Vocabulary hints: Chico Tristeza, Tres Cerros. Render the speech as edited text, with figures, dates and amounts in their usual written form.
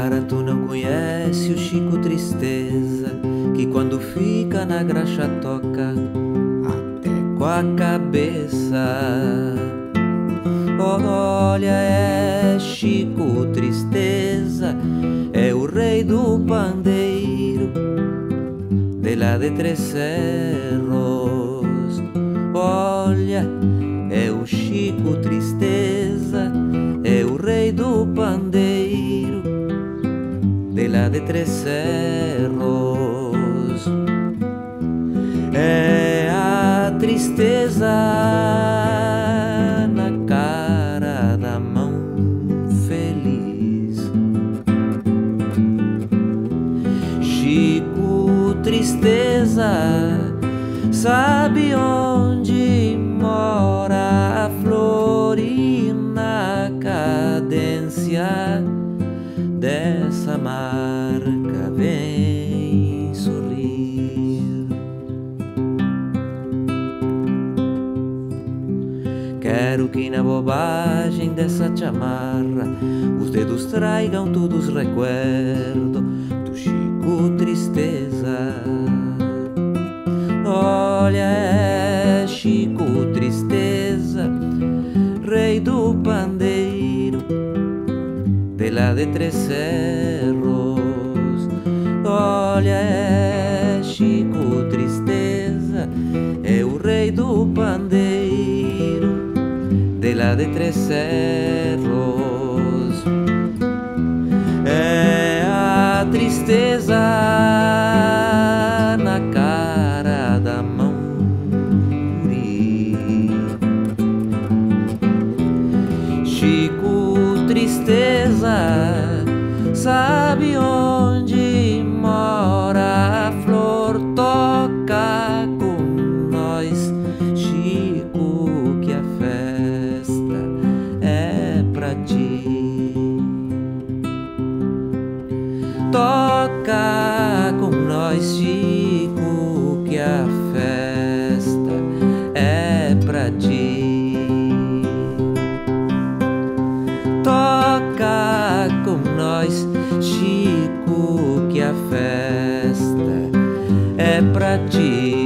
cara, tu não conhece o Chico Tristeza, que quando fica na graxa toca até com a cabeça. Olha, é Chico Tristeza, é o rei do pandeiro de lá de Tres Cerros. Olha, é o Chico Tristeza, é o rei do pandeiro de lá de Tres Cerros. É a tristeza na cara da mão feliz. Chico Tristeza sabe onde mora a flor e na cadência dessa marca vem sorrir. Quero que na bobagem dessa chamarra os dedos tragam todos os recuerdos do Chico Tristeza. Olha, é Chico Tristeza, rei do pandeiro de lá de Tres Cerros. Olha, é Chico Tristeza, é o rei do pandeiro de lá de Tres Cerros. É a tristeza sabe onde mora a flor, toca com nós, Chico, que a festa é pra ti. Toca com nós, Chico, que a festa é pra ti. Toca com nós, Chico, que a festa é pra ti.